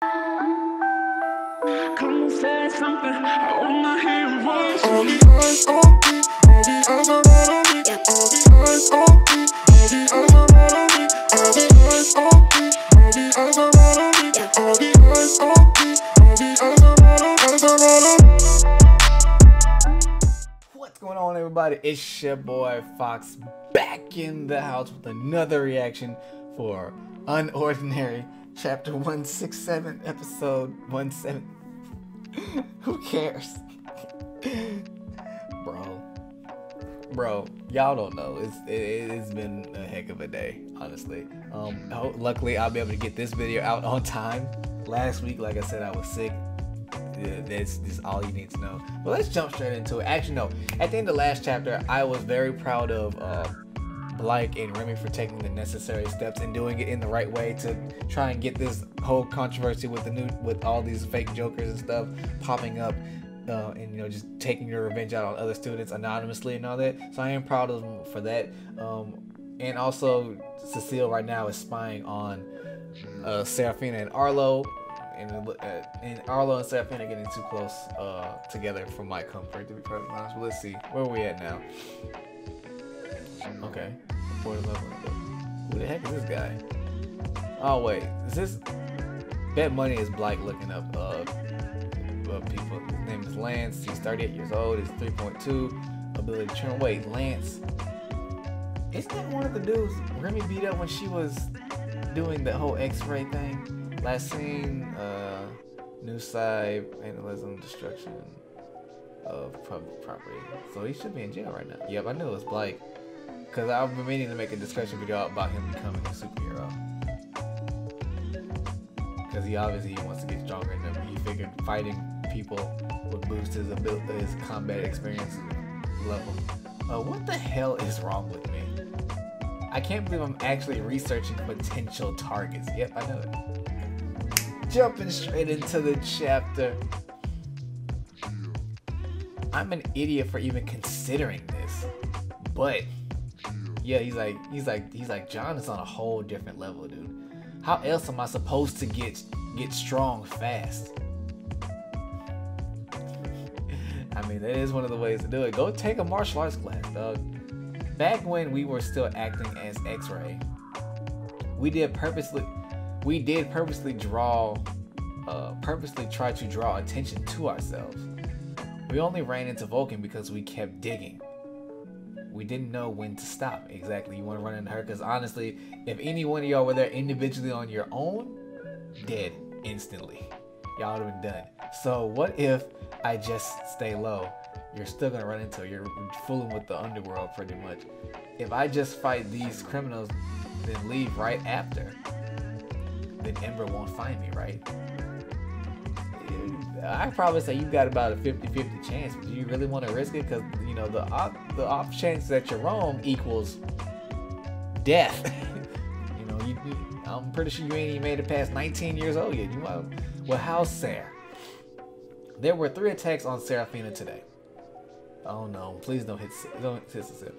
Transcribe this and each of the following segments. Come say something, I want my hand once. All the eyes on me, all the eyes are right on me. All the eyes on me, all the eyes are right on me. All the eyes on me, all the eyes are right on me. All the eyes on me, all the eyes are right on me. Eyes are right on me. What's going on, everybody? It's your boy Fox back in the house with another reaction for Unordinary. Chapter 167, episode 170. Who cares? Bro, y'all don't know. It's been a heck of a day, honestly. Luckily, I'll be able to get this video out on time. Last week, like I said, I was sick. Yeah, that's just all you need to know. But let's jump straight into it. Actually, no. At the end of the last chapter, I was very proud of Blake and Remy for taking the necessary steps and doing it in the right way to try and get this whole controversy with all these fake jokers and stuff popping up, and just taking your revenge out on other students anonymously and all that. So I am proud of them for that. And also Cecile right now is spying on Seraphina and Arlo, and Arlo and Seraphina are getting too close together for my comfort, to be perfectly honest. But let's see where are we at now. Okay, who the heck is this guy? Oh wait, is this? Bet money is Blight looking up people. His name is Lance. He's 38 years old. He's 3.2 ability churn. Wait, Lance. Isn't that one of the dudes Remy beat up when she was doing the whole X-Ray thing? Last scene, new side, vandalism, destruction of public property. So he should be in jail right now. Yep, I knew it was Blight. Because I've been meaning to make a discussion video about him becoming a superhero. Because he obviously wants to get stronger, and he figured fighting people would boost his ability, his combat experience level. What the hell is wrong with me? I can't believe I'm actually researching potential targets. Yep, I know it. Jumping straight into the chapter. I'm an idiot for even considering this, but yeah, he's like John is on a whole different level, dude. How else am I supposed to get strong fast? I mean, that is one of the ways to do it. Go take a martial arts class, dog. Back when we were still acting as X-Ray, we did purposely try to draw attention to ourselves. We only ran into Vulcan because we kept digging. We didn't know when to stop exactly. You want to run into her because honestly, if any one of y'all were there individually on your own, dead instantly. Y'all would have been done. So what if I just stay low? You're still gonna run into her. You're fooling with the underworld pretty much. If I just fight these criminals, then leave right after, then Ember won't find me, right? I probably say you've got about a 50-50 chance, but do you really want to risk it? Because the off chance that you're wrong equals death. I'm pretty sure you ain't even made it past 19 years old yet. Well, how's Sarah? There were 3 attacks on Seraphina today. Oh no! Please don't hit Cecile.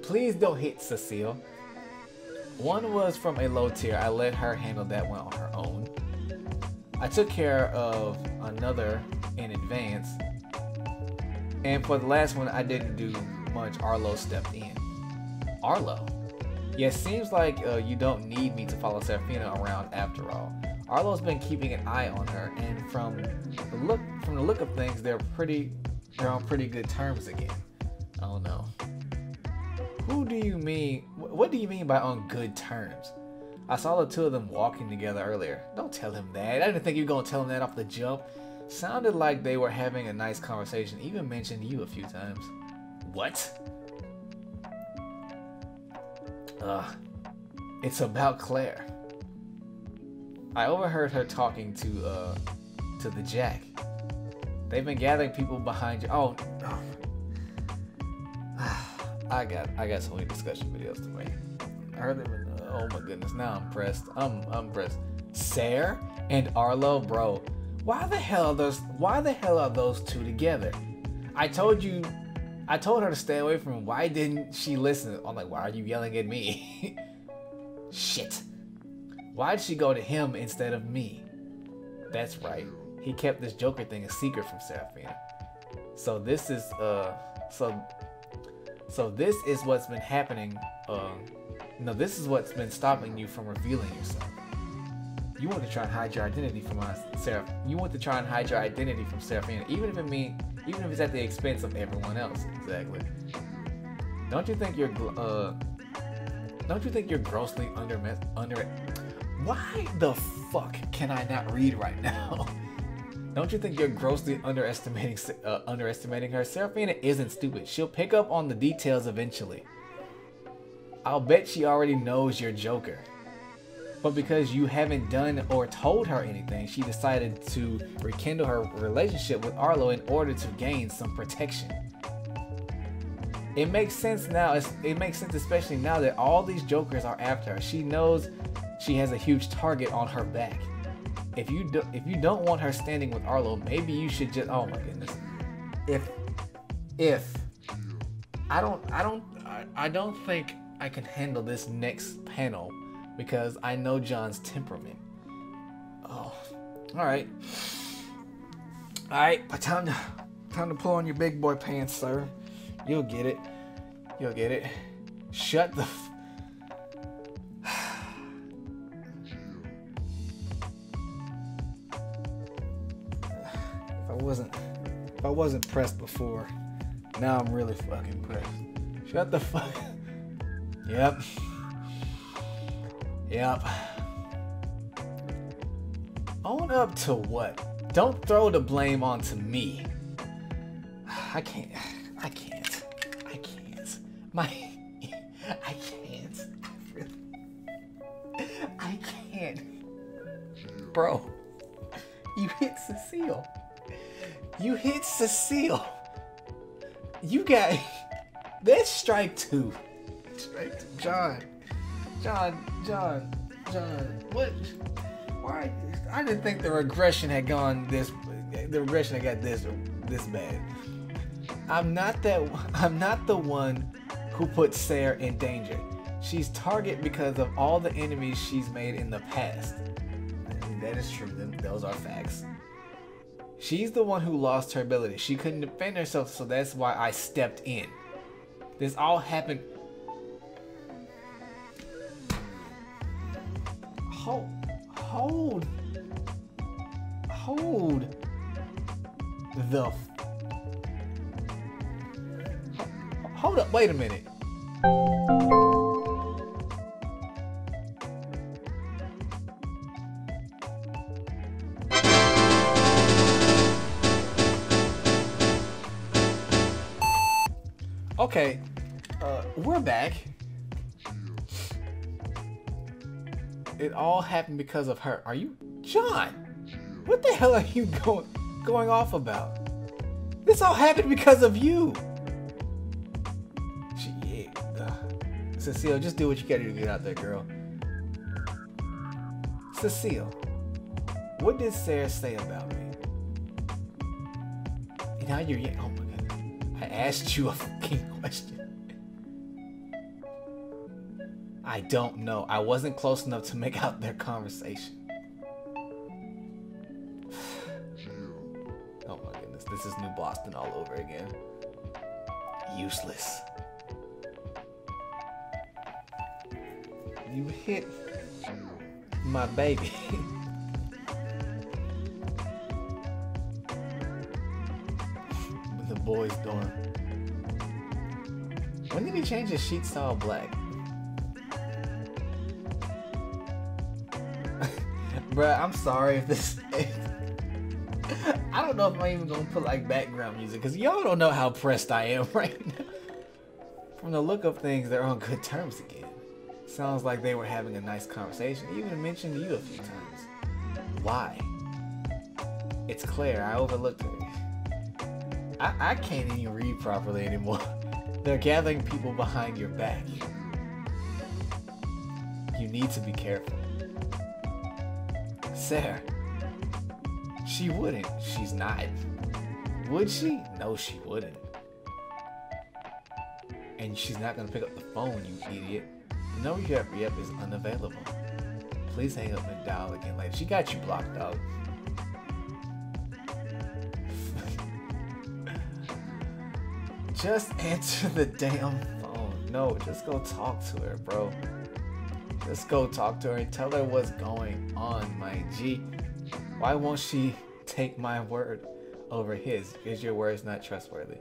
Please don't hit Cecile. One was from a low tier. I let her handle that one on her own. I took care of another in advance, and for the last one I didn't do much. Arlo stepped in. Arlo? Yeah, it seems like you don't need me to follow Seraphina around after all. Arlo's been keeping an eye on her, and from the look of things, they're on pretty good terms again. Oh no. Who do you mean? What do you mean by on good terms? I saw the 2 of them walking together earlier. Don't tell him that. I didn't think you were going to tell him that off the jump. Sounded like they were having a nice conversation. Even mentioned you a few times. What? It's about Claire. I overheard her talking to the Jack. They've been gathering people behind you. Oh, no. I got so many discussion videos to make. I heard them in oh my goodness, now I'm pressed. I'm pressed. Sarah and Arlo, bro. Why the hell are those two together? I told her to stay away from him. Why didn't she listen? I'm like, why are you yelling at me? Shit. Why'd she go to him instead of me? That's right. He kept this Joker thing a secret from Seraphina. So this is this is what's been happening. No, this is what's been stopping you from revealing yourself. You want to try and hide your identity from Seraphina, even if it means, even if it's at the expense of everyone else. Exactly. Don't you think you're grossly Why the fuck can I not read right now? Don't you think you're grossly underestimating her? Seraphina isn't stupid. She'll pick up on the details eventually. I'll bet she already knows you're Joker. But because you haven't done or told her anything, she decided to rekindle her relationship with Arlo in order to gain some protection. It makes sense now. It makes sense, especially now that all these Jokers are after her. She knows she has a huge target on her back. If you don't want her standing with Arlo, maybe you should just I don't think I can handle this next panel because I know John's temperament. Oh, all right. Time to pull on your big boy pants, sir. You'll get it. You'll get it. Shut the. If I wasn't pressed before, now I'm really fucking pressed. Shut the fuck. Yep. Own up to what? Don't throw the blame onto me. I can't. I can't. Bro, you hit Cecile. You hit Cecile. You got... That's strike two. Strike two. John. What? Why? I didn't think the regression had gone this... The regression had got this bad. I'm not the one who put Sarah in danger. She's target because of all the enemies she's made in the past. That is true. Those are facts. She's the one who lost her ability. She couldn't defend herself, so that's why I stepped in. This all happened. Hold the. Hold up, wait a minute. Okay, we're back. It all happened because of her. Are you, John? What the hell are you going off about? This all happened because of you. Cecile, just do what you gotta do to get out there, girl. Cecile, what did Sarah say about me? And now you're oh my god. I asked you a fucking question. I don't know. I wasn't close enough to make out their conversation. Oh my goodness, this is New Boston all over again. Useless. You hit my baby. The boy's dorm. When did he change his sheets to all black? Bruh, I'm sorry if this... I don't know if I'm even gonna put like background music because y'all don't know how pressed I am right now. From the look of things, they're on good terms again. Sounds like they were having a nice conversation. Even mentioned you a few times. Why? It's Claire. I overlooked her. I can't even read properly anymore. They're gathering people behind your back. You need to be careful. Sarah. She wouldn't. She's not. Would she? No, she wouldn't. And she's not going to pick up the phone, you idiot. No, your FBF is unavailable. Please hang up and dial again later. She got you blocked, dog. Just answer the damn phone. No, just go talk to her, bro. Just go talk to her and tell her what's going on, my G. Why won't she take my word over his? Because your word's not trustworthy.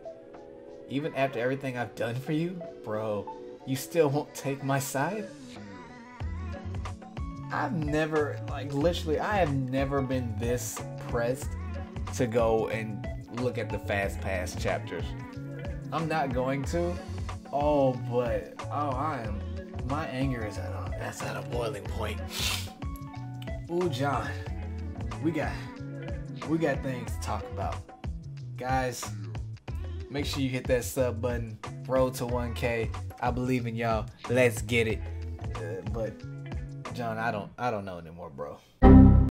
Even after everything I've done for you, bro, you still won't take my side? I've never, like, literally, I have never been this pressed to go and look at the Fast Pass chapters. I'm not going to. Oh, but, oh, I am. My anger is at a boiling point. Ooh, John, we got things to talk about. Guys, make sure you hit that sub button. Road to 1K. I believe in y'all. Let's get it. But John, I don't know anymore, bro.